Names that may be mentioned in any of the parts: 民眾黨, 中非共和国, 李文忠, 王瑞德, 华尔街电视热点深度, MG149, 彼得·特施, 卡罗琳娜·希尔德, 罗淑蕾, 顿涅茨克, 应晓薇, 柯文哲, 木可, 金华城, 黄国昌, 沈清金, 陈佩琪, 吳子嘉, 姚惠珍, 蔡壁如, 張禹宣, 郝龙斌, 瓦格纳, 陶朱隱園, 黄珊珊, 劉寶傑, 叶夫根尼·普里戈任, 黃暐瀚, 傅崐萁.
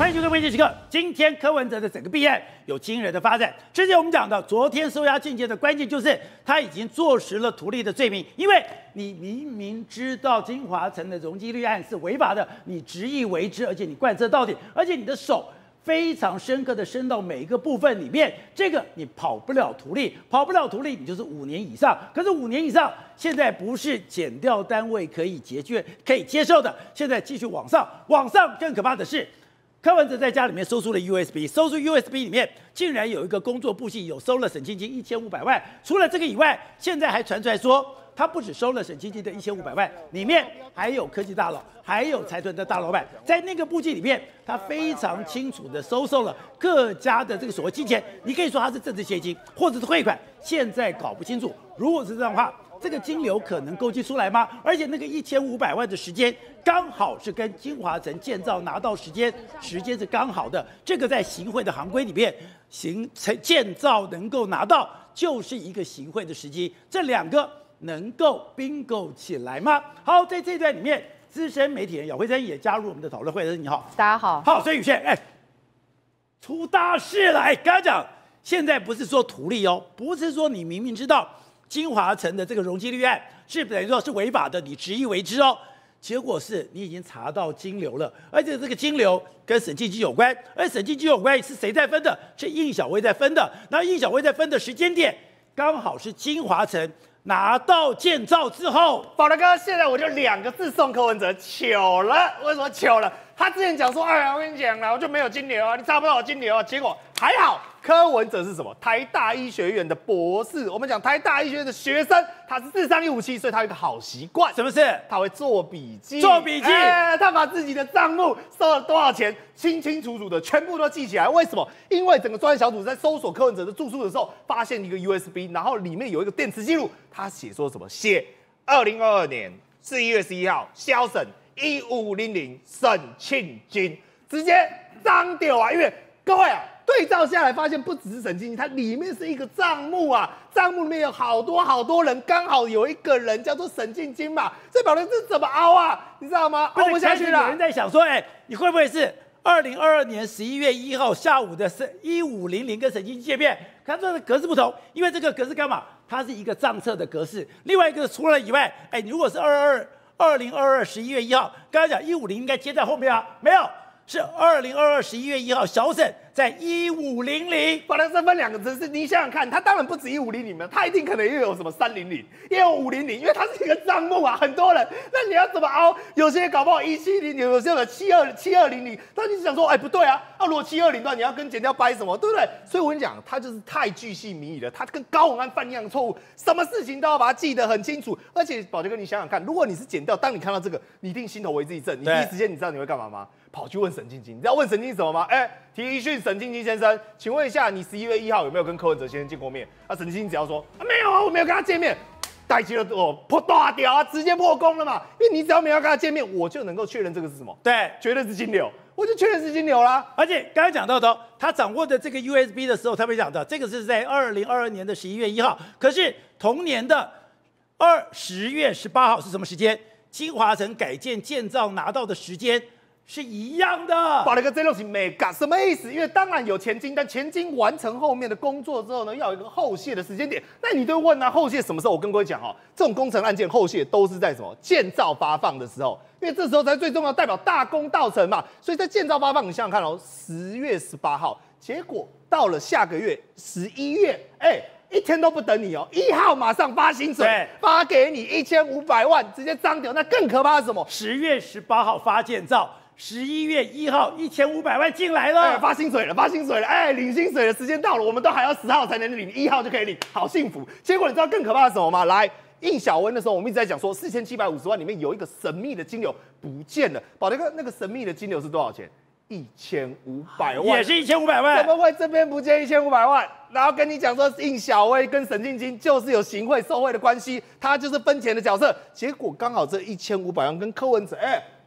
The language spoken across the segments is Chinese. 欢迎各位观众。今天柯文哲的整个弊案有惊人的发展。之前我们讲到，昨天收押禁见的关键就是他已经坐实了图利的罪名，因为你明明知道金华城的容积率案是违法的，你执意为之，而且你贯彻到底，而且你的手非常深刻的伸到每一个部分里面，这个你跑不了图利，跑不了图利，你就是5年以上。可是5年以上，现在不是检调单位可以接受的，现在继续往上，往上更可怕的是。 柯文哲在家里面搜出了 USB， 搜出 USB 里面竟然有一个工作部系有收了沈清金1500万。除了这个以外，现在还传出来说，他不止收了沈清金的1500万，里面还有科技大佬，还有财团的大老板，在那个部系里面，他非常清楚的收受了各家的这个所谓金钱。你可以说他是政治现金，或者是汇款，现在搞不清楚。如果是这样的话， 这个金流可能勾稽出来吗？而且那个1500万的时间，刚好是跟金华城建造拿到时间是刚好的。这个在行贿的行规里面，建造能够拿到，就是一个行贿的时机。这两个能够 bingo 起来吗？好，在这段里面，资深媒体人姚惠珍也加入我们的讨论。惠珍你好，大家好。好，所以宇轩，出大事了！刚刚讲，现在不是说图利哦，不是说你明明知道。 金华城的这个容积率案是等于说是违法的，你执意为之哦。结果是你已经查到金流了，而且这个金流跟审计局有关，而审计局有关是谁在分的？是应晓薇在分的。那应晓薇在分的时间点，刚好是金华城拿到建造之后。宝大哥，现在我就2个字送柯文哲：糗了。为什么糗了？他之前讲说，哎呀，我跟你讲啦，我就没有金流啊，你查不到我金流啊。结果还好。 柯文哲是什么？台大医学院的博士。我们讲台大医学院的学生，他是智商157，所以他有一个好习惯，什么事？他会做笔记。做笔记，他把自己的账目收了多少钱，清清楚楚的全部都记起来。为什么？因为整个专案小组在搜索柯文哲的住宿的时候，发现一个 USB， 然后里面有一个电磁记录，他写说什么？写2022年4月11号，萧沈1500沈庆金，直接脏掉啊！因为各位啊。 对照下来，发现不只是沈清金，它里面是一个账目啊，账目里面有好多人，刚好有一个人叫做沈清金嘛，这表示是怎么凹啊？你知道吗？凹不下去了。有人在想说，你会不会是2022年11月1号下午的1500跟沈清金见面？他说的格式不同，因为这个格式干嘛？它是一个账册的格式，另外一个除了以外，你如果是2022年11月1号，刚才讲150应该接在后面啊，没有。 是2022年11月1号，小沈在1500，把它分2个字，是你想想看，他当然不止1500嘛，他一定可能又有什么300，也有500，因为它是一个账目啊，很多人，那你要怎么凹？有些搞不好1700，有些有7200，那你想说，不对啊，如果720的话，你要跟检调掰什么，对不对？所以我跟你讲，他就是太巨细靡遗了，他跟高虹安犯一样的错误，什么事情都要把它记得很清楚。而且宝杰哥，你想想看，如果你是检调，当你看到这个，你一定心头为之一震，你第一时间你知道你会干嘛吗？ 跑去问沈清金，你知道问沈清金什么吗？提讯沈清金先生，请问一下，你11月1号有没有跟柯文哲先生见过面？沈清金只要说没有啊，我没有跟他见面，代机了我破大屌啊，直接破功了嘛！因为你只要没有跟他见面，我就能够确认这个是什么，对，绝对是金流，我就确认是金流啦。而且刚才讲到的，他掌握的这个 USB 的时候，他没讲到这个是在2022年11月1号，可是同年的10月18号是什么时间？金华城改建造拿到的时间。 是一样的，把那个这东西没干，什么意思？因为当然有前金，但前金完成后面的工作之后呢，要有一个后续的时间点。那你就问啊，后续什么时候？我跟各位讲哦，这种工程案件后续都是在什么建造发放的时候，因为这时候才最重要，代表大功告成嘛。所以在建造发放，你想想看哦，10月18号，结果到了下个月11月，1天都不等你哦，1号马上发薪水，发给你1500万，直接张掉。那更可怕的是什么？10月18号发建造。 11月1号1500万进来了，发薪水了，领薪水的时间到了，我们都还要10号才能领，1号就可以领，好幸福。结果你知道更可怕的是什么吗？来，应晓薇的时候，我们一直在讲说4750万里面有一个神秘的金流不见了，宝杰哥，那个神秘的金流是多少钱？1500万，也是1500万，怎么会这边不见1500万？ 然后跟你讲说，应晓薇跟沈清金就是有行贿受贿的关系，他就是分钱的角色。结果刚好这1500万跟柯文哲，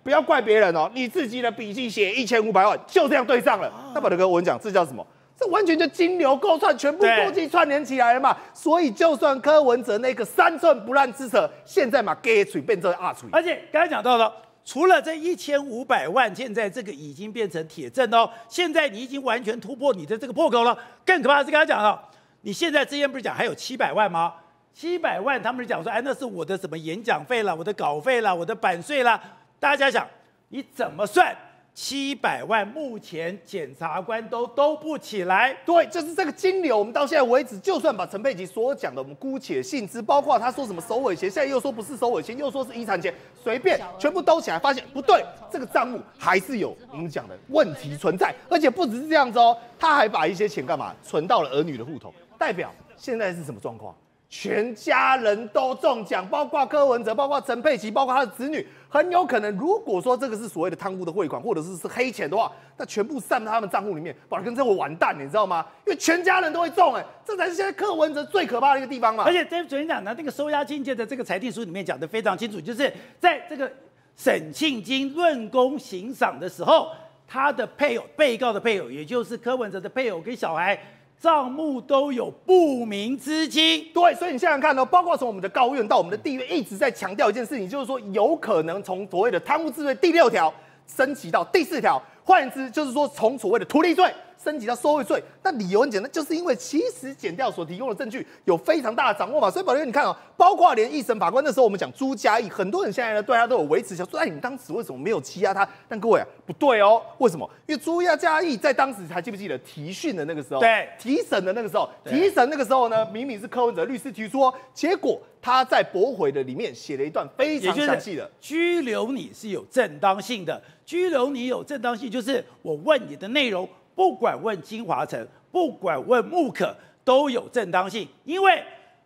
不要怪别人哦，你自己的笔记写1500万，就这样对上了。那宝大哥，我跟你讲，这叫什么？这完全就金流构串，全部勾稽串联起来了嘛。所以就算柯文哲那个3寸不烂之舌，现在嘛，给嘴变成2寸。而且刚才讲到了，除了这1500万，现在这个已经变成铁证哦。现在你已经完全突破你的这个破口了。更可怕的是，刚才讲了，你现在之前不是讲还有700万吗？700万，他们讲说，哎，那是我的什么演讲费啦，我的稿费啦，我的版税啦。大家想，你怎么算？700万，目前检察官都不起来。对，就是这个金流。我们到现在为止，就算把陈佩琪所讲的，我们姑且信之，包括他说什么首尾钱，现在又说不是首尾钱，又说是遗产钱，随便全部兜起来，发现不对，这个账目还是有我们讲的问题存在。而且不只是这样子哦，他还把一些钱干嘛存到了儿女的户头，代表现在是什么状况？全家人都中奖，包括柯文哲，包括陈佩琪，包括他的子女，很有可能，如果说这个是所谓的贪污的汇款，或者是黑钱的话，那全部散到他们账户里面，保跟这会完蛋，你知道吗？因为全家人都会中，哎，这才是现在柯文哲最可怕的一个地方嘛。而且在昨天讲的那个收押禁见的这个裁定书里面讲得非常清楚，就是在这个审讯经论功行赏的时候，他的配偶、被告的配偶，也就是柯文哲的配偶跟小孩。账目都有不明资金，对，所以你想想看哦，包括从我们的高院到我们的地院，一直在强调一件事情，就是说有可能从所谓的贪污治罪第6条升级到第4条，换言之，就是说从所谓的图利罪升级到受贿罪。那理由很简单，就是因为其实检调所提供的证据有非常大的掌握嘛。所以，宝哥，你看哦，包括连一审法官那时候我们讲朱家义，很多人现在对他都有维持，想说，哎，你当时为什么没有羁押他？但各位啊，不对哦，为什么？因为朱家义在当时还记不记得提讯的那个时候，对，提审的那个时候，提审那个时候呢，明明是柯文哲律师提出哦，结果他在驳回的里面写了一段非常详细的，拘留你是有正当性的，拘留你有正当性，就是我问你的内容。不管问金华城，不管问木可，都有正当性，因为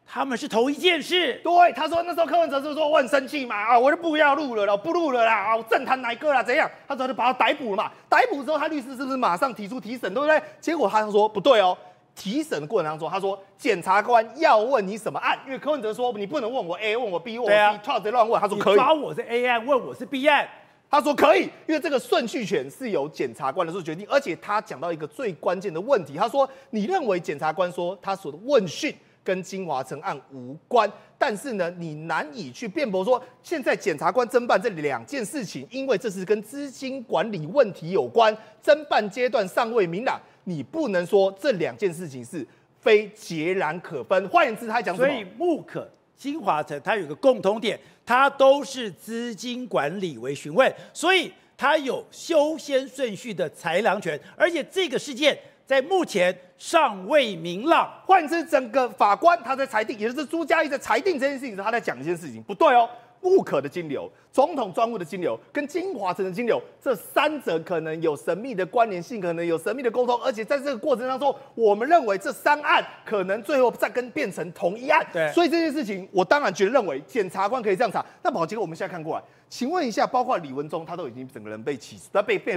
他们是同一件事。对，他说那时候柯文哲是说我很生气嘛，啊，我就不要录了啦，不录了啦，啊，我政坛哪一个啦，怎样？他说他就把他逮捕了嘛，逮捕之后他律师是不是马上提出提审，对不对？结果他说不对哦。提审的过程当中，他说检察官要问你什么案，因为柯文哲说你不能问我 A， 问我 B， 问我 C， 跳着乱问。他说可以，抓我是 A 案，问我是 B 案。他说可以，因为这个顺序权是由检察官来做决定，而且他讲到一个最关键的问题，他说你认为检察官说他所的问讯跟金华城案无关，但是呢，你难以去辩驳说现在检察官侦办这两件事情，因为这是跟资金管理问题有关，侦办阶段尚未明朗，你不能说这两件事情是非截然可分。换言之，他讲什么？所以木可。金华城它有个共同点，它都是资金管理为询问，所以它有优先顺序的裁量权，而且这个事件在目前尚未明朗。换言之，整个法官他在裁定，也就是朱家义在裁定这件事情，他在讲一件事情不对哦。木可的金流、总统专务的金流跟金华城的金流，这3者可能有神秘的关联性，可能有神秘的沟通，而且在这个过程当中，我们认为这3案可能最后再跟变成同一案。对，所以这件事情，我当然觉得认为检察官可以这样查。那宝杰哥，我们现在看过来，请问一下，包括李文忠，他都已经整个人被起诉，他被告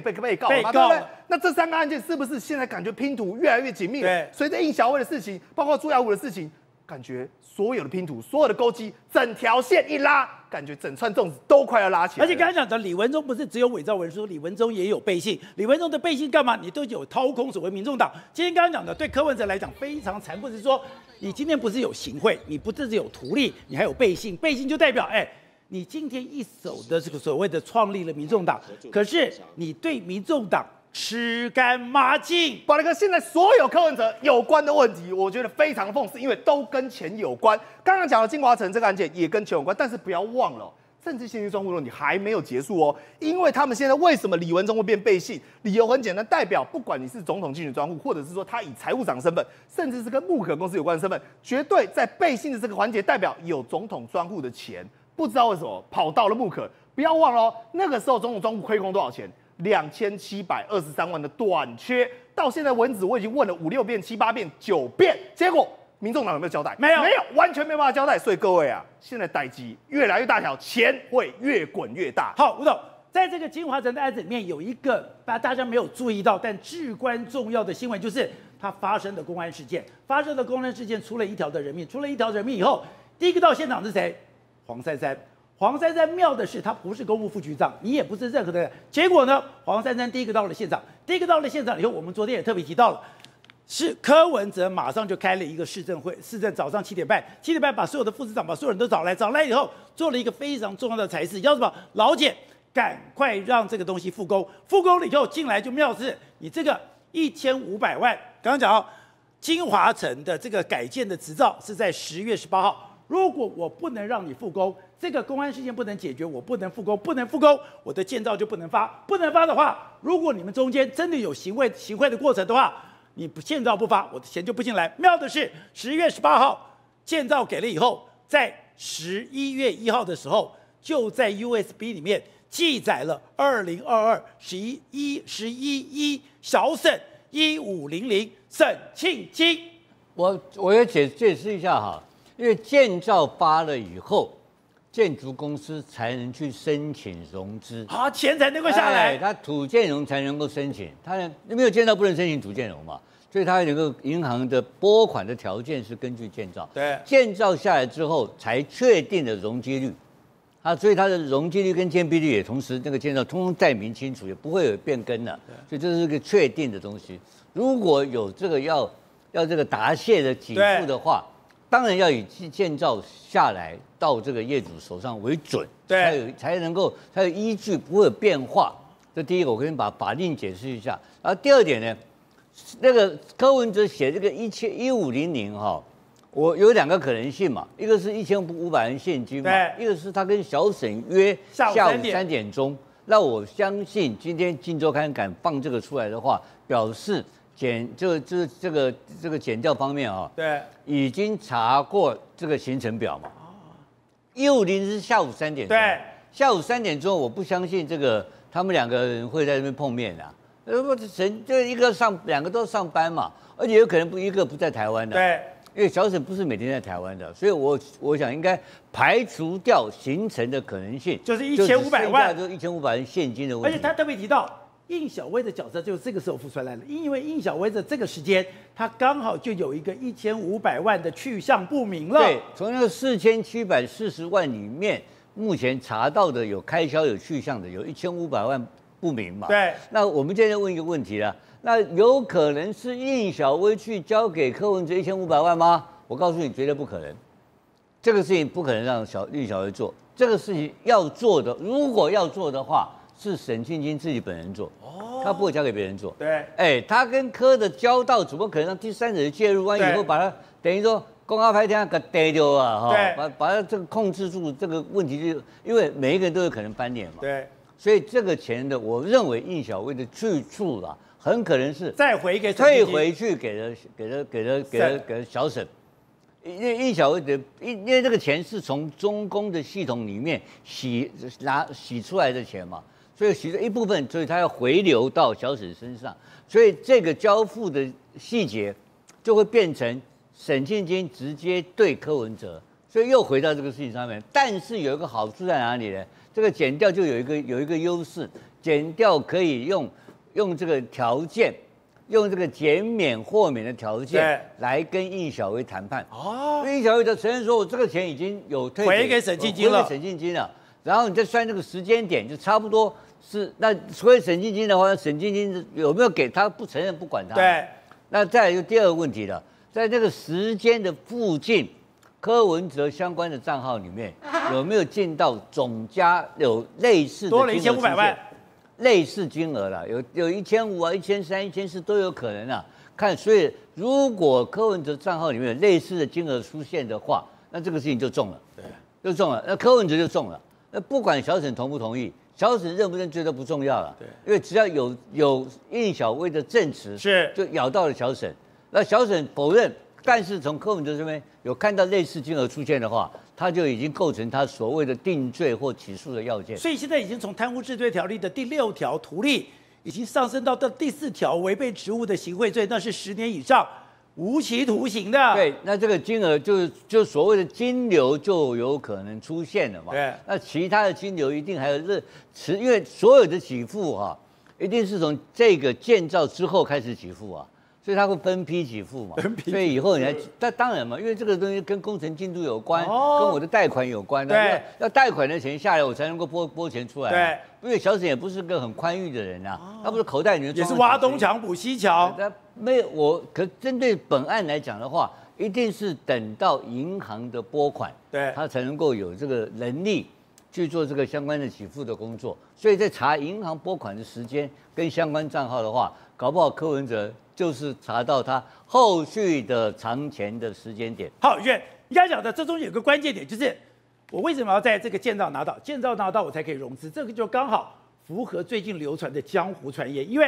了嘛，对不对？那这3个案件是不是现在感觉拼图越来越紧密了？随着应小薇的事情，包括朱亚武的事情。感觉所有的拼图，所有的勾机，整条线一拉，感觉整串粽子都快要拉起来。而且刚才讲的李文忠不是只有伪造文书，李文忠也有背信。李文忠的背信干嘛？你都有掏空所谓民众党。今天刚才讲的，对柯文哲来讲非常残酷，是说你今天不是有行贿，你不只是有图利，你还有背信。背信就代表，哎，你今天一手的这个所谓的创立了民众党，可是你对民众党。吃干抹净，宝杰哥，现在所有柯文哲有关的问题，我觉得非常讽刺，因为都跟钱有关。刚刚讲的金华城这个案件也跟钱有关，但是不要忘了，政治现金账户问题还没有结束哦。因为他们现在为什么李文忠会变背信？理由很简单，代表不管你是总统竞选专户，或者是说他以财务长身份，甚至是跟木可公司有关的身份，绝对在背信的这个环节，代表有总统专户的钱，不知道为什么跑到了木可。不要忘了哦，那个时候总统专户亏空多少钱？2723万的短缺，到现在为止我已经问了5、6遍、7、8遍、9遍，结果民众党有没有交代？没有，没有，完全没办法交代。所以各位啊，现在代机越来越大条，钱会越滚越大。好，吴董，在这个金华城的案子里面，有一个大家没有注意到但至关重要的新闻，就是它发生的公安事件。发生的公安事件出了一条的人命，出了一条人命以后，第一个到现场是谁？黄珊珊。黄珊珊妙的是，她不是公务副局长，你也不是任何的。结果呢，黄珊珊第一个到了现场，以后，我们昨天也特别提到了，是柯文哲马上就开了一个市政会，市政早上7点半，7点半把所有的副市长、把所有人都找来以后，做了一个非常重要的裁示，叫什么？老检赶快让这个东西复工。复工了以后进来就妙事，你这个1500万，刚刚讲到金华城的这个改建的执照是在10月18号。 如果我不能让你复工，这个公安事件不能解决，我不能复工，不能复工，我的建造就不能发，不能发的话，如果你们中间真的有行贿的过程的话，你不建造不发，我的钱就不进来。妙的是，10月18号建造给了以后，在11月1号的时候，就在 USB 里面记载了20221111小沈1500沈庆金。我要解释一下哈。 因为建造发了以后，建筑公司才能去申请融资，好、啊、钱才能够下来。他土建融才能够申请，他没有建造不能申请土建融嘛，所以他能够银行的拨款的条件是根据建造。对，建造下来之后才确定的容积率，啊，所以它的容积率跟建蔽率也同时那个建造通通载明清楚，也不会有变更了、啊。所以这是一个确定的东西。如果有这个要这个答谢的给付的话。 当然要以建造下来到这个业主手上为准，对，才能够依据不会有变化。这第一个，我跟你把法令解释一下。然后第二点呢，那个柯文哲写这个1500哈，我有两个可能性嘛，一个是1500元现金嘛，一个是他跟小沈约下午3点钟。那我相信今天《镜周刊》敢放这个出来的话，表示。 这个检调方面啊，对，已经查过这个行程表嘛。150是下午3点，对，下午3点钟，我不相信这个他们两个人会在那边碰面的、啊。两个都上班嘛，而且有可能一个不在台湾的，对，因为小沈不是每天在台湾的，所以我想应该排除掉行程的可能性，就是1500万，就1500元现金的问题。而且他特别提到。 应小薇的角色就是这个时候浮出来了，因为应小薇的这个时间，她刚好就有一个1500万的去向不明了。对，从那个4740万里面，目前查到的有开销有去向的，有1500万不明嘛。对。那我们现在问一个问题啦，那有可能是应小薇去交给柯文哲1500万吗？我告诉你，绝对不可能。这个事情不可能让应小薇做。这个事情要做的，如果要做的话。 是沈庆金自己本人做，哦，他不会交给别人做。对，哎，他跟柯的交道，怎么可能让第三者介入？万一以后把他等于说公告拍天给逮掉啊，哈，把他这个控制住这个问题，就因为每一个人都有可能翻脸嘛。对，所以这个钱的，我认为应小薇的去处啦，很可能是再回给退回去给了小沈。 因为这个钱是从中共的系统里面洗出来的钱嘛，所以洗了一部分，所以他要回流到小沈身上，所以这个交付的细节就会变成沈庆金直接对柯文哲，所以又回到这个事情上面。但是有一个好处在哪里呢？这个检调就有一个优势，检调可以用这个条件。 用这个减免豁免的条件来跟应小薇谈判哦，应小薇就承认说，我这个钱已经有退给沈庆金了，然后你再算这个时间点，就差不多是那所以沈庆金的话，沈庆金有没有给他不承认不管他。对，那再来就第二个问题了，在这个时间的附近，柯文哲相关的账号里面有没有进到总加有类似的多了1500万？ 类似金额啦，有1500啊、1300、1400都有可能啊。看，所以如果柯文哲账号里面有类似的金额出现的话，那这个事情就中了，对，就中了。那柯文哲就中了。那不管小沈同不同意，小沈认不认罪都不重要了，对，因为只要有应小薇的证词，是就咬到了小沈。那小沈否认，但是从柯文哲这边有看到类似金额出现的话。 他就已经构成他所谓的定罪或起诉的要件，所以现在已经从贪污治罪条例的第6条图利，已经上升到第4条违背职务的行贿罪，那是10年以上无期徒刑的。对，那这个金额就所谓的金流就有可能出现了嘛？对，那其他的金流一定还有因为所有的给付哈、啊，一定是从这个建造之后开始给付啊。 所以他会分批给付嘛，所以以后你还，但当然嘛，因为这个东西跟工程进度有关，跟我的贷款有关的，要贷款的钱下来，我才能够拨钱出来。对，因为小沈也不是个很宽裕的人啊，他不是口袋里面也是挖东墙补西墙。他没有我，可针对本案来讲的话，一定是等到银行的拨款，对，他才能够有这个能力去做这个相关的给付的工作。所以在查银行拨款的时间跟相关账号的话，搞不好柯文哲就是查到他后续的藏钱的时间点。好，宇轩，你刚讲的这中间有个关键点，就是我为什么要在这个建造拿到？建造拿到我才可以融资，这个就刚好符合最近流传的江湖传言，因为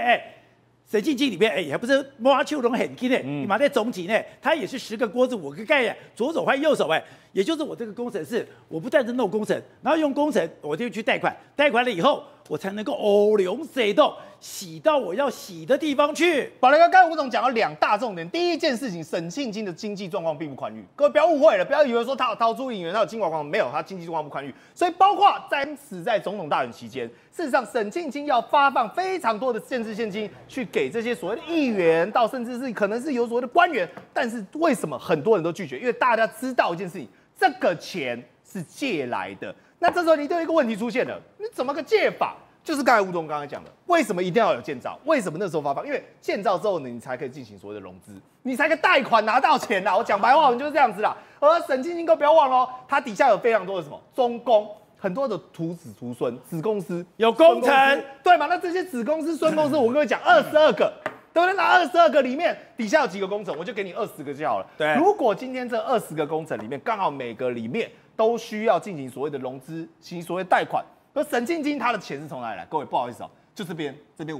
沈进京里面也不是摸秋龙很近的，你嘛在总体呢，他也是10个锅子5个盖耶，左手换右手也就是我这个工程师，我不但是弄工程，然后用工程我就去贷款，贷款了以后我才能够偶龙水动，洗到我要洗的地方去。宝来哥，刚才吴总讲到2大重点，第一件事情，沈庆京的经济状况并不宽裕，各位不要误会了，不要以为说他有逃出影院，他有金管光，没有，他经济状况不宽裕，所以包括在总统大选期间，事实上沈庆京要发放非常多的政治现金去给这些所谓的议员，到甚至是可能是有所谓的官员，但是为什么很多人都拒绝？因为大家知道一件事情，这个钱是借来的。那这时候你就有一个问题出现了，你怎么个借法？就是刚才吴总刚才讲的，为什么一定要有建造？为什么那时候发放？因为建造之后呢，你才可以进行所谓的融资，你才可以贷款拿到钱啦。我讲白话文就是这样子啦。而沈庆京哥不要忘了，他底下有非常多的什么中公，很多的徒子徒孙子公司，有工程，对嘛？那这些子公司、孙公司，我跟你讲，22个。对不对？那22个里面底下有几个工程，我就给你20个就好了。对，如果今天这20个工程里面，刚好每个里面都需要进行所谓的融资，进行所谓贷款，而沈庆京他的钱是从哪里来？各位不好意思哦，就这边500，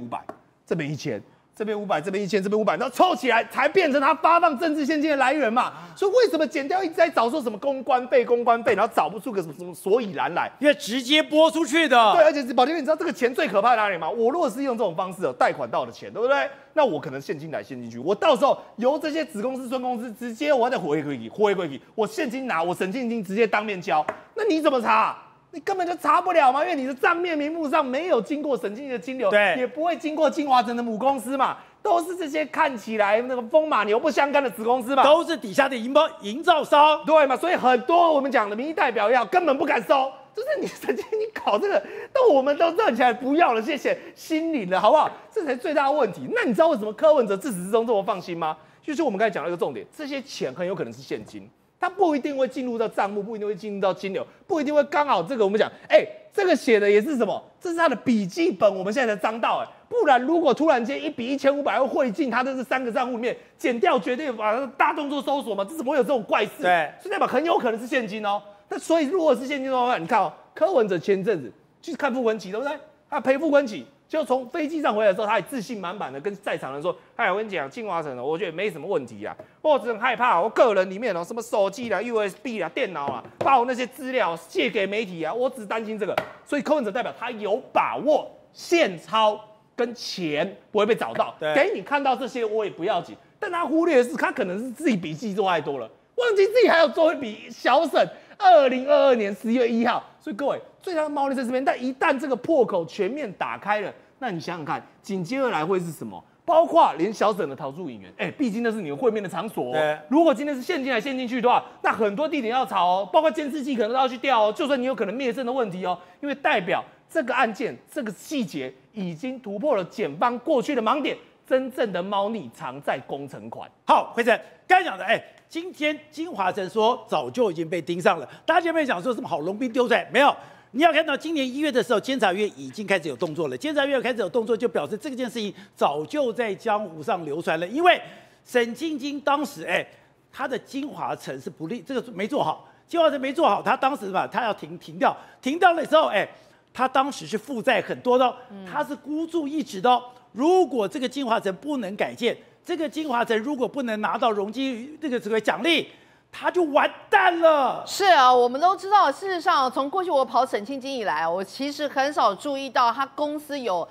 这边1000，这边500，这边1000，这边500，然后凑起来才变成他发放政治现金的来源嘛。所以为什么减掉一直在找说什么公关费，然后找不出个什么所以然来？因为直接拨出去的。对，而且宝杰哥，你知道这个钱最可怕在哪里吗？我如果是用这种方式贷款到我的钱，对不对？那我可能现金来现金去，我到时候由这些子公司、孙公司直接我再回馈你，我现金拿，我沈庆京直接当面交，那你怎么查？你根本就查不了嘛，因为你的账面名目上没有经过沈庆京的金流，对，也不会经过金华城的母公司嘛，都是这些看起来那个风马牛不相干的子公司嘛，都是底下的营造商，对嘛？所以很多我们讲的民意代表也好，根本不敢收，就是你沈庆京搞这个，但我们都站起来不要了，谢谢，心领了，好不好？这才是最大的问题。那你知道为什么柯文哲自始至终这么放心吗？就是我们刚才讲到一个重点，这些钱很有可能是现金。它不一定会进入到账目，不一定会进入到金流，不一定会刚好这个我们讲，这个写的也是什么？这是他的笔记本，我们现在才张到不然如果突然间1笔1500万汇进他的这3个账户里面，减掉绝对把它大动作搜索嘛，这怎么会有这种怪事？对，所以代表很有可能是现金哦。那所以如果是现金的话，你看柯文哲前阵子去看傅崐萁，对不对？他陪傅崐萁。就从飞机上回来的时候，他也自信满满的跟在场人说：“我跟你讲，清华城我觉得没什么问题啊，我只很害怕我个人里面什么手机啦、USB 啦、电脑啦，把我那些资料借给媒体啊，我只担心这个。”所以柯文哲代表他有把握，现钞跟钱不会被找到。给你看到这些我也不要紧，但他忽略的是，他可能是自己笔记做太多了，忘记自己还有做一笔小审。2022年10月1号，所以各位最大的猫腻在这边，但一旦这个破口全面打开了，那你想想看，紧接而来会是什么？包括连小沈的逃出影院，毕竟那是你们会面的场所。如果今天是现金来现金去的话，那很多地点要查，包括监视器可能都要去调，就算你有可能灭证的问题，因为代表这个案件这个细节已经突破了检方过去的盲点，真正的猫腻藏在工程款。好，辉成刚才讲的。今天金华城说早就已经被盯上了，大家有没有想说什么好龙兵丢出来？没有，你要看到今年1月的时候，监察院已经开始有动作了。监察院开始有动作，就表示这件事情早就在江湖上流传了。因为沈庆京当时他的金华城是不利，这个没做好，金华城没做好，他当时嘛，他要停掉的时候他当时是负债很多的，他是孤注一掷的。如果这个金华城不能改建，这个金华城如果不能拿到容积这个所谓奖励，他就完蛋了。是啊，我们都知道，事实上从过去我跑沈庆京以来，我其实很少注意到他公司有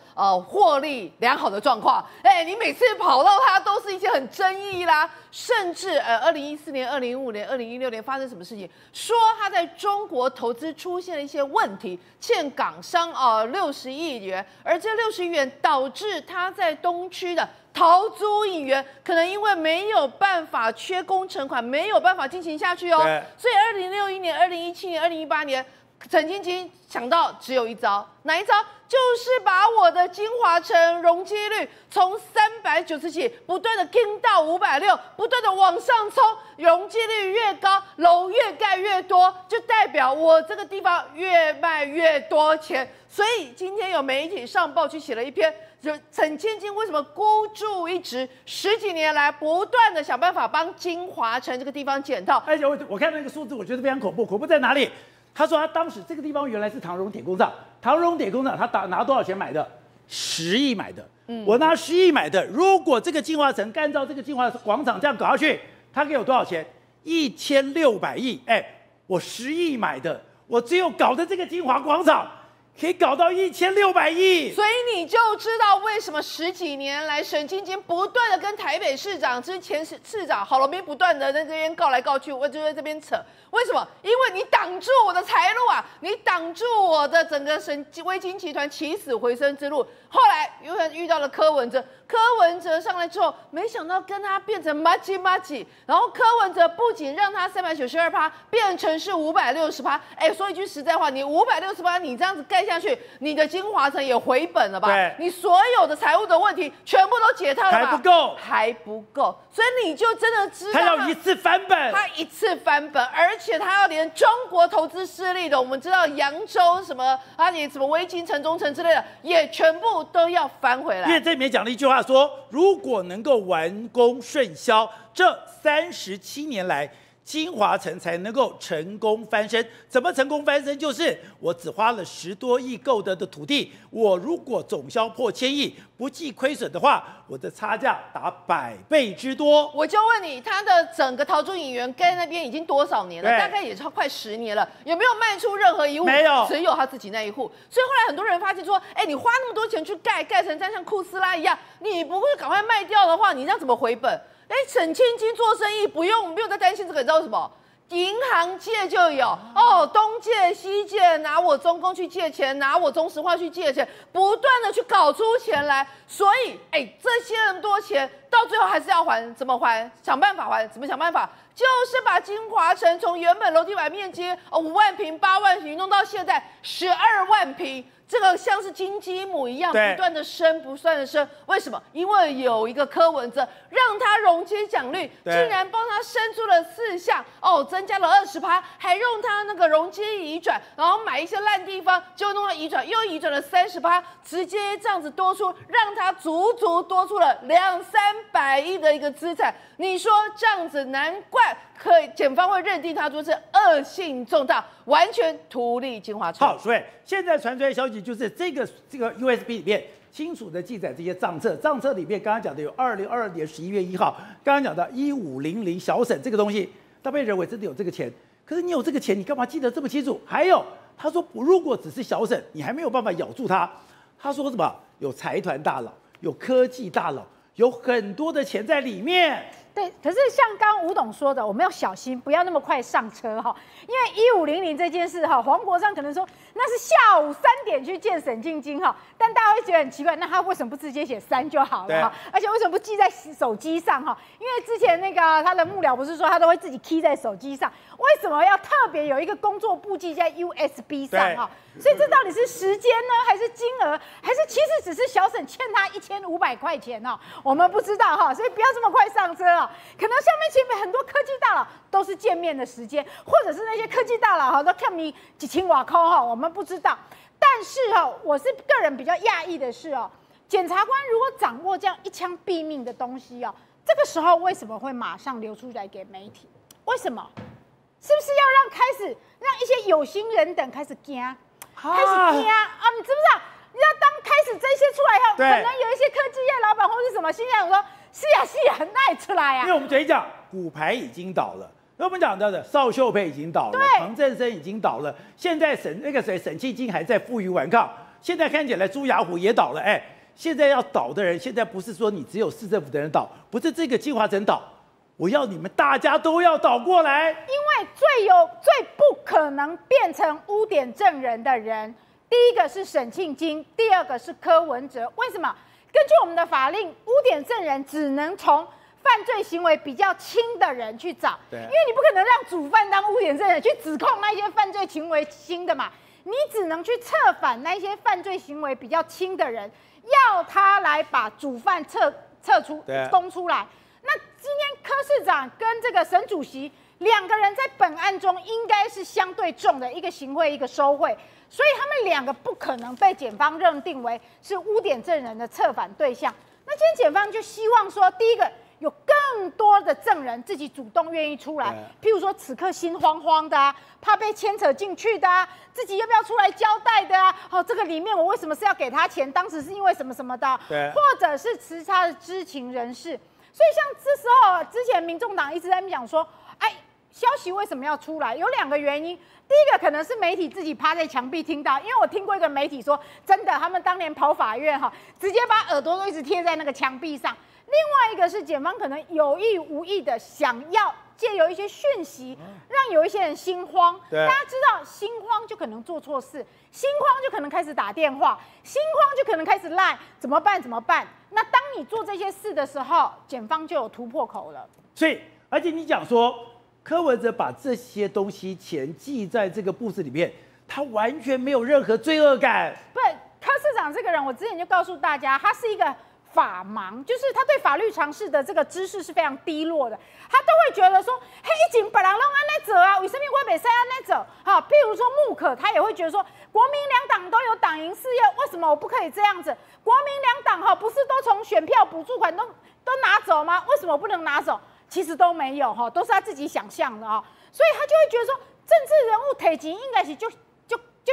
获利良好的状况。你每次跑到他都是一些很争议啦，甚至2014年、2015年、2016年发生什么事情，说他在中国投资出现了一些问题，欠港商60亿元，而这60亿元导致他在东区的逃租议员可能因为没有办法缺工程款，没有办法进行下去哦。所以2061年、2017年、2018年陈菁菁想到只有一招，哪一招？就是把我的精华城容积率从390起不断的盯到560，不断的往上冲，容积率越高，楼越盖越多，就代表我这个地方越卖越多钱。所以今天有媒体上报去写了一篇，陈菁菁为什么孤注一掷，10几年来不断的想办法帮精华城这个地方检讨。而且我看到一个数字，我觉得非常恐怖，恐怖在哪里？ 他说他当时这个地方原来是唐荣铁工厂，唐荣铁工厂他拿多少钱买的？10亿买的。我拿10亿买的。如果这个精华城按照这个精华广场这样搞下去，他给我多少钱？1600亿。哎，我10亿买的，我只有搞的这个精华广场。 可以搞到1600亿，所以你就知道为什么10几年来沈菁菁不断的跟台北市长之前市长郝龙斌不断的在这边告来告去，我就在这边扯。为什么？因为你挡住我的财路啊，你挡住我的整个威京集团起死回生之路。后来因为遇到了柯文哲，柯文哲上来之后，没想到跟他变成麻吉麻吉，然后柯文哲不仅让他392%变成是560%。哎，说一句实在话，你560%，你这样子盖 下去，你的精华城也回本了吧？对，你所有的财务的问题全部都解套了吧？还不够，还不够，所以你就真的知道他要一次翻本，他一次翻本，而且他要连中国投资势力的，我们知道扬州什么啊，你什么威京城、中城之类的，也全部都要翻回来。因为这里面讲了一句话说，如果能够完工顺销，这37年来， 精华城才能够成功翻身，怎么成功翻身？就是我只花了10多亿购得的土地，我如果总销破1000亿，不计亏损的话，我的差价达100倍之多。我就问你，他的整个陶朱影园盖那边已经多少年了？大概也超快10年了，有没有卖出任何一户？没有，只有他自己那一户。所以后来很多人发现说，哎，你花那么多钱去盖成像库斯拉一样，你不会赶快卖掉的话，你那怎么回本？ 哎，沈菁菁做生意不用再担心这个，你知道什么？银行借就有哦，东借西借，拿我中工去借钱，拿我中石化去借钱，不断的去搞出钱来。所以，哎，这些人多钱到最后还是要还，怎么还？想办法还，怎么想办法？就是把精华城从原本楼地板面积5万平、8万平弄到现在12万平。 这个像是金鸡母一样不断的升，不断的升，为什么？因为有一个柯文哲，让他容积奖率竟然帮他升出了4项，哦，增加了20%，还用他那个容积移转，然后买一些烂地方就弄了移转，又移转了30%，直接这样子多出，让他足多出了200-300亿的一个资产。你说这样子，难怪检方会认定他说是恶性重大，完全图利精华城。好，所以现在传出来消息。 就是这个 USB 里面清楚的记载这些账册，账册里面刚刚讲的有2022年11月1号，刚刚讲到1500小沈这个东西，他被认为真的有这个钱，可是你有这个钱，你干嘛记得这么清楚？还有他说，如果只是小沈，你还没有办法咬住他。他说什么？有财团大佬，有科技大佬，有很多的钱在里面。 对，可是像刚刚吴董说的，我们要小心，不要那么快上车哈，因为1500这件事哈，黄国昌可能说那是下午3点去见沈菁菁哈，但大家会觉得很奇怪，那他为什么不直接写3就好了哈？而且为什么不记在手机上哈？因为之前那个他的幕僚不是说他都会自己 key 在手机上，为什么要特别有一个工作簿记在 USB 上哈？所以这到底是时间呢，还是金额，还是其实只是小沈欠他1500块钱哦？我们不知道哈，所以不要这么快上车。 可能前面很多科技大佬都是见面的时间，或者是那些科技大佬哈都看你几千瓦空哈，我们不知道。但是哈，我是个人比较讶异的是哦，检察官如果掌握这样一枪毙命的东西哦，这个时候为什么会马上流出来给媒体？为什么？是不是要让一些有心人等开始惊，开始惊啊？你知不知道？你知道当开始这些出来后，可能有一些科技业老板或是什么心想说。 是呀，很耐出来呀、啊。因为我们前讲骨牌已经倒了，那我们讲到的邵秀佩已经倒了，唐振声已经倒了，现在沈菁菁还在负隅顽抗，现在看起来朱雅虎也倒了。哎，现在要倒的人，现在不是说你只有市政府的人倒，不是这个精华城倒，我要你们大家都要倒过来。因为最不可能变成污点证人的人，第一个是沈菁菁，第二个是柯文哲，为什么？ 根据我们的法令，污点证人只能从犯犯罪行为比较轻的人去找，因为你不可能让主犯当污点证人去指控那些犯罪行为轻的嘛，你只能去策反那些犯罪行为比较轻的人，要他来把主犯撤出、供出来。那今天柯市长跟这个沈主席两个人在本案中应该是相对重的，一个行贿，一个收贿，所以他们两个不可能被检方认定为是污点证人的策反对象。那今天检方就希望说，第一个有更多的证人自己主动愿意出来，譬如说此刻心慌慌的啊，怕被牵扯进去的啊，自己要不要出来交代的啊？哦，这个里面我为什么是要给他钱？当时是因为什么什么的啊，或者是其他的知情人士。所以像这时候，之前民众党一直在讲说，哎，消息为什么要出来？有两个原因，第一个可能是媒体自己趴在墙壁听到，因为我听过一个媒体说，真的，他们当年跑法院哈，直接把耳朵都一直贴在那个墙壁上。另外一个是检方可能有意无意的想要借由一些讯息，让有一些人心慌。大家知道，心慌就可能做错事，心慌就可能开始打电话，心慌就可能开始赖，怎么办？怎么办？那当你做这些事的时候，检方就有突破口了。所以，而且你讲说，柯文哲把这些东西钱记在这个簿子里面，他完全没有任何罪恶感。不，柯市长这个人，我之前就告诉大家，他是一个法盲，就是他对法律常识的这个知识是非常低落的，他都会觉得说，嘿，以前别人都这样做啊，为什么我不可以这样做？好，譬如说木可，他也会觉得说，国民两党都有党营事业，为什么我不可以这样子？国民两党哈，不是都从选票补助款都拿走吗？为什么我不能拿走？其实都没有哈，都是他自己想象的啊，所以他就会觉得说，政治人物提钱应该是就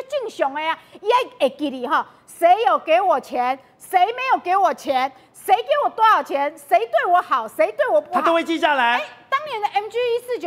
正常的呀，他会记得哈，谁有给我钱，谁没有给我钱，谁给我多少钱，谁对我好，谁对我不好，他都会记下来。哎，当年的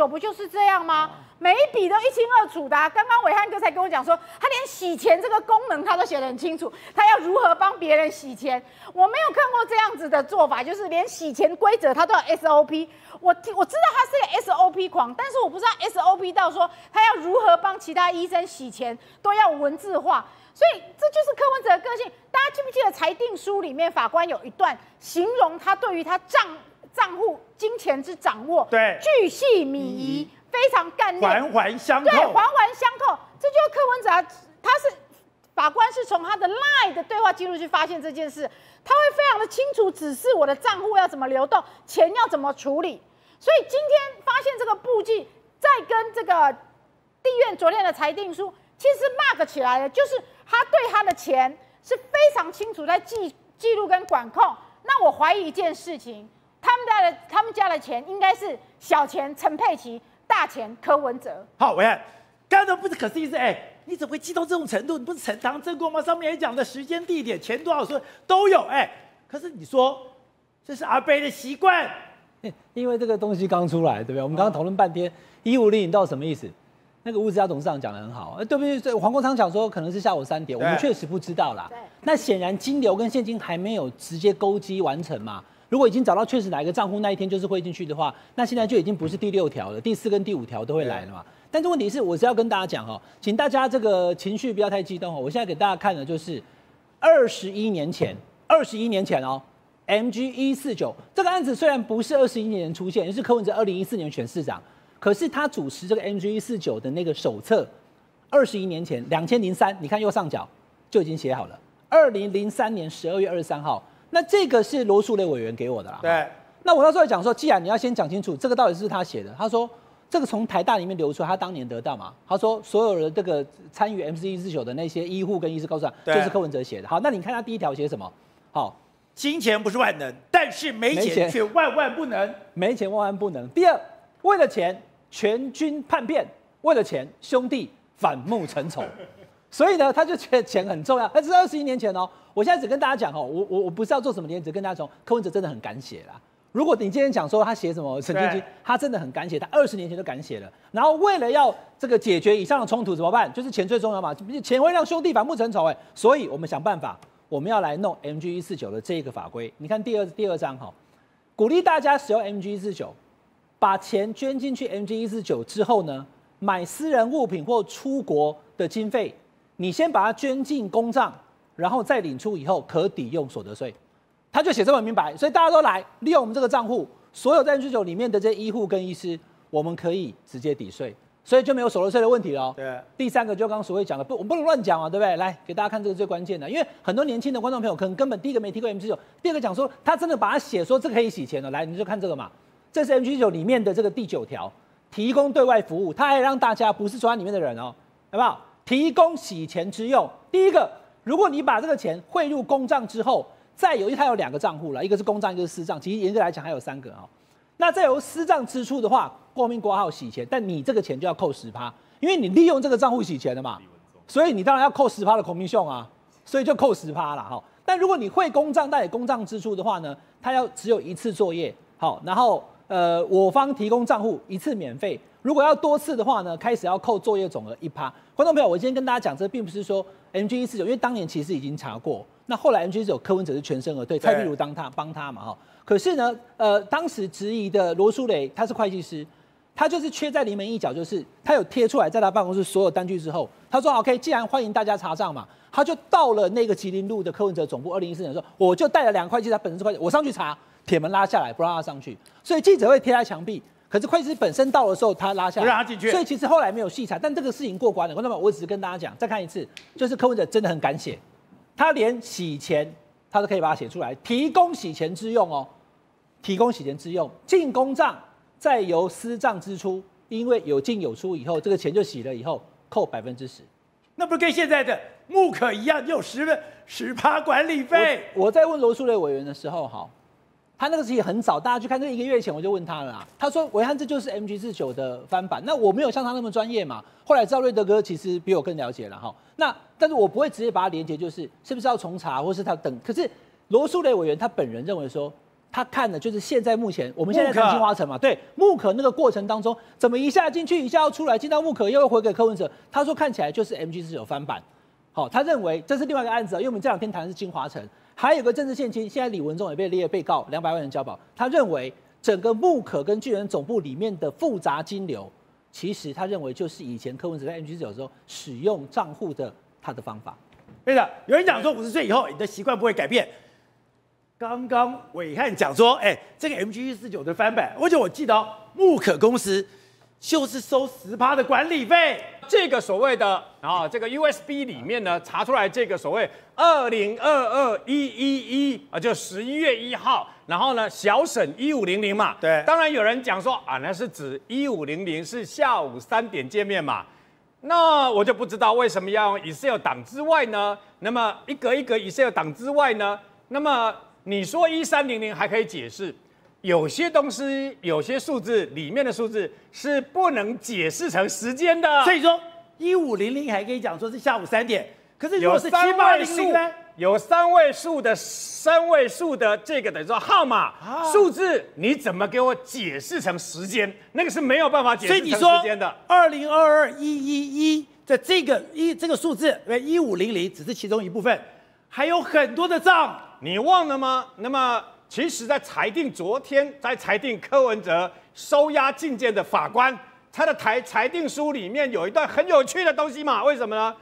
MG149 不就是这样吗？每一笔都一清二楚的啊。刚刚暐瀚哥才跟我讲说，他连洗钱这个功能他都写得很清楚，他要如何帮别人洗钱。我没有看过这样子的做法，就是连洗钱规则他都有 SOP。我知道他是个 SOP 狂，但是我不知道 SOP 到说他要如何帮其他医生洗钱都要文字化。所以这就是柯文哲的个性。大家记不记得裁定书里面法官有一段形容他对于他账户金钱之掌握，对，巨细靡遗，非常干练，环环相扣，对，环环相扣。这就是柯文哲，他是法官是从他的 LINE 的对话记录去发现这件事，他会非常的清楚指示我的账户要怎么流动，钱要怎么处理。所以今天发现这个簿记，再跟这个地院昨天的裁定书，其实 mark 起来了，就是他对他的钱是非常清楚在记录跟管控。那我怀疑一件事情，他们家的钱应该是小钱陈佩琪，大钱柯文哲。好，暐瀚，刚才不是可思议是，哎，你怎么会记到这种程度？你不是呈堂证供吗？上面也讲的时间、地点、钱多少说都有，哎，可是你说这是阿伯的习惯，因为这个东西刚出来，对不对？我们刚刚讨论半天，1500到底什么意思？那个吴子嘉董事长讲得很好，对不对？黄国昌讲说可能是下午3点，我们确实不知道啦。那显然金流跟现金还没有直接勾稽完成嘛。如果已经找到确实哪一个账户那一天就是汇进去的话，那现在就已经不是第6条了，第4跟第5条都会来了嘛。但是问题是，我是要跟大家讲哦，请大家这个情绪不要太激动哦。我现在给大家看的就是21年前哦 ，MG149 这个案子虽然不是21年前出现，也是柯文哲2014年选市长。可是他主持这个 MG149 的那个手册，21年前2003，你看右上角就已经写好了。2003年12月23号，那这个是罗淑蕾委员给我的啦。对。那我那时候讲说，既然你要先讲清楚这个到底是他写的，他说这个从台大里面流出来，他当年得到嘛。他说所有的这个参与 MG149 的那些医护跟医师告诉他，就是柯文哲写的。好，那你看他第1条写什么？好，金钱不是万能，但是没钱却万万不能。没钱万万不能。第二，为了钱。全军叛变，为了钱，兄弟反目成仇，所以呢，他就觉得钱很重要。那是21年前哦，我现在只跟大家讲哦，我不是要做什么连结，只跟大家讲，柯文哲真的很敢写啦。如果你今天讲说他写什么沈清基，他真的很敢写，他20年前就敢写了。然后为了要这个解决以上的冲突怎么办？就是钱最重要嘛，钱会让兄弟反目成仇哎，所以我们想办法，我们要来弄 MG149 的这个法规。你看第二章哈，鼓励大家使用 MG149。把钱捐进去 MG149 之后呢，买私人物品或出国的经费，你先把它捐进公账，然后再领出以后可抵用所得税。他就写这么明白，所以大家都来利用我们这个账户所有在居酒里面的这些医护跟医师，我们可以直接抵税，所以就没有所得税的问题了。对，第三个就刚所谓讲的，不，我们不能乱讲啊，对不对？来给大家看这个最关键的，因为很多年轻的观众朋友可能根本第一个没听过 MG9，第二个讲说他真的把它写说这可以洗钱了。来，你就看这个嘛，这是 MG9里面的这个第9条，提供对外服务，他还让大家不是抓里面的人哦，好不好？提供洗钱之用。第一个，如果你把这个钱汇入公账之后，再由于它有2个账户了，一个是公账，一个是私账，其实严格来讲还有3个啊、哦。那再由私账支出的话，国民国号洗钱，但你这个钱就要扣10%，因为你利用这个账户洗钱了嘛，所以你当然要扣10%的commission啊，所以就扣10%啦哈、哦。但如果你汇公账，带公账支出的话呢，它要只有一次作业，好，然后我方提供账户一次免费。如果要多次的话呢，开始要扣作业总额1%。观众朋友，我今天跟大家讲，这并不是说 MG149， 因为当年其实已经查过。那后来 MG149 柯文哲是全身而退，蔡壁如当他帮他嘛哈。可是呢，当时质疑的罗淑蕾，他是会计师，他就是缺在临门一脚，就是他有贴出来在他办公室所有单据之后，他说 OK， 既然欢迎大家查账嘛，他就到了那个吉林路的柯文哲总部，2014年的时候，我就带了2个会计师，他本身是会计，我上去查，铁门拉下来不让他上去，所以记者会贴在墙壁。可是会计师本身到的时候，他拉下来，不让他进去，所以其实后来没有细查，但这个事情过关了。观众朋友，我只是跟大家讲，再看一次，就是柯文哲真的很敢写，他连洗钱他都可以把它写出来，提供洗钱之用哦，提供洗钱之用，进公账再由私账支出，因为有进有出以后，这个钱就洗了以后扣10%，那不是跟现在的木可一样，又10%管理费？我在问罗淑蕾委员的时候，好。他那个事情很早，大家去看，这1个月前我就问他了啦。他说：“暐瀚，这就是 MG149 的翻版。”那我没有像他那么专业嘛。后来知道瑞德哥其实比我更了解了哈。那但是我不会直接把它连接，就是是不是要重查，或是他等。可是罗淑蕾委员他本人认为说，他看的就是现在目前我们现在在金华城嘛，对木可那个过程当中，怎么一下进去一下要出来，进到木可又回给柯文哲。他说看起来就是 MG149 翻版。好，他认为这是另外一个案子，因为我们这2天谈的是金华城。还有个政治现金，现在李文忠也被列被告200万元交保。他认为整个木可跟巨人总部里面的复杂金流，其实他认为就是以前柯文哲在 MG149 的时候使用账户的他的方法。对的，有人讲说50岁以后你的习惯不会改变。刚刚暐瀚讲说，哎，这个 MG149 的翻版，而且我记得木可公司就是收10%的管理费。这个所谓的啊，这个 USB 里面呢查出来这个所谓2022-111啊，就11月1号，然后呢小审1500嘛。对，当然有人讲说啊，那是指1500是下午3点见面嘛。那我就不知道为什么要用 Excel 档之外呢？那么一格一格 Excel 档之外呢？那么你说1300还可以解释。有些东西，有些数字里面的数字是不能解释成时间的。所以说，1500还可以讲说是下午3点，可是如果是7800呢？有3位数的这个等于说号码、数字，你怎么给我解释成时间？那个是没有办法解释成时间的。2022-111的这个数字，1500只是其中一部分，还有很多的账，你忘了吗？那么。其实，在裁定昨天在裁定柯文哲收押禁见的法官，他的裁定书里面有一段很有趣的东西嘛？为什么呢？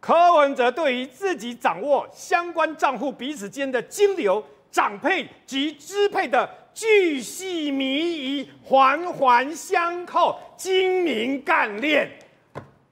柯文哲对于自己掌握相关账户彼此间的金流、掌配及支配的巨细靡遗、环环相扣、精明干练。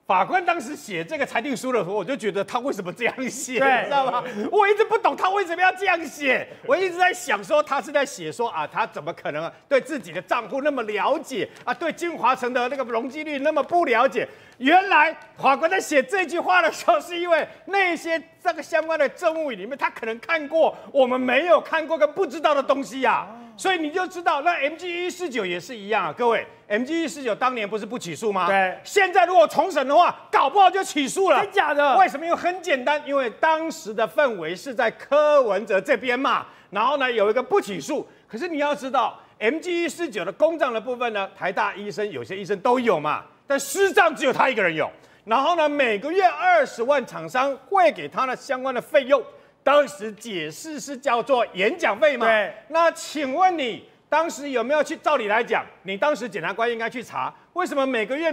法官当时写这个裁定书的时候，我就觉得他为什么这样写，你知道吗？我一直不懂他为什么要这样写，我一直在想说他是在写说啊，他怎么可能对自己的账户那么了解啊，对金华城的那个容积率那么不了解？原来法官在写这句话的时候，是因为那些这个相关的证物里面，他可能看过我们没有看过跟不知道的东西呀、啊。所以你就知道，那 MG149 也是一样啊，各位 ，MG149 当年不是不起诉吗？对。现在如果重审的话，搞不好就起诉了。真假的？为什么？因为很简单，因为当时的氛围是在柯文哲这边嘛，然后呢有一个不起诉。可是你要知道 ，MG149 的公账的部分呢，台大医生有些医生都有嘛，但私账只有他一个人有。然后呢，每个月20万厂商会给他的相关的费用。当时解释是叫做演讲费嘛？对。那请问你当时有没有去？照理来讲，你当时检察官应该去查，为什么每个月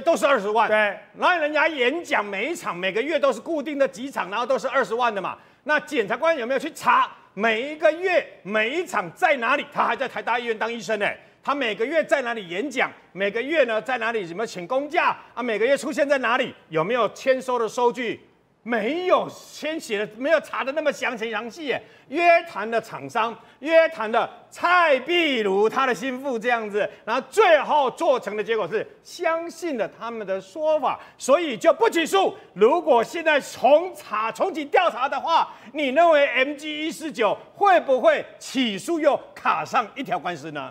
都是20万？对。然后人家演讲每一场每个月都是固定的几场，然后都是20万的嘛？那检察官有没有去查？每一个月每一场在哪里？他还在台大医院当医生呢。他每个月在哪里演讲？每个月呢在哪里什么请公假啊？每个月出现在哪里？有没有签收的收据？没有签写的，没有查的那么详细耶。约谈的厂商，约谈的蔡壁如他的心腹这样子，然后最后做成的结果是相信了他们的说法，所以就不起诉。如果现在重启调查的话，你认为 MG149会不会起诉又卡上一条官司呢？